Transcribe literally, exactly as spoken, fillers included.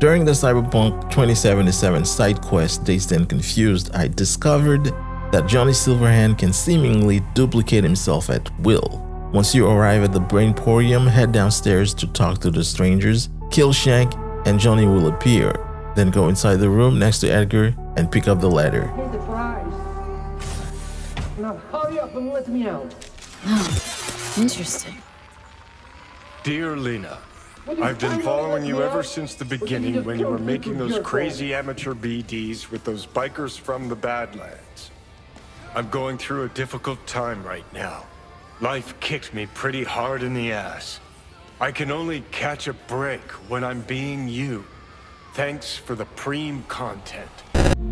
During the Cyberpunk twenty seventy-seven side quest Dazed and Confused, I discovered that Johnny Silverhand can seemingly duplicate himself at will. Once you arrive at the brain porium, head downstairs to talk to the strangers, kill Shank, and Johnny will appear. Then go inside the room next to Edgar and pick up the ladder. Here's the prize. Now hurry up and let me out. Oh, interesting. Dear Lena, I've been following you ever since the beginning when you were making those crazy amateur B Ds with those bikers from the Badlands. I'm going through a difficult time right now. Life kicked me pretty hard in the ass. I can only catch a break when I'm being you. Thanks for the preem content.